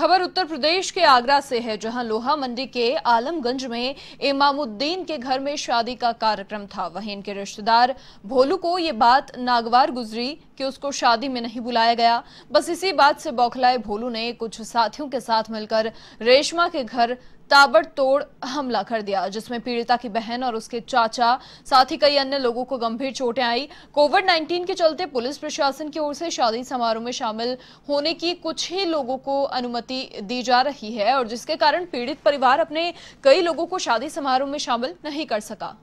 खबर उत्तर प्रदेश के आगरा से है, जहां लोहा मंडी के आलमगंज में इमामुद्दीन के घर में शादी का कार्यक्रम था। वहीं इनके रिश्तेदार भोलू को ये बात नागवार गुजरी कि उसको शादी में नहीं बुलाया गया। बस इसी बात से बौखलाए भोलू ने कुछ साथियों के साथ मिलकर रेशमा के घर ताबड़तोड़ हमला कर दिया, जिसमें पीड़िता की बहन और उसके चाचा साथ ही कई अन्य लोगों को गंभीर चोटें आई। कोविड-19 के चलते पुलिस प्रशासन की ओर से शादी समारोह में शामिल होने की कुछ ही लोगों को अनुमति दी जा रही है, और जिसके कारण पीड़ित परिवार अपने कई लोगों को शादी समारोह में शामिल नहीं कर सका।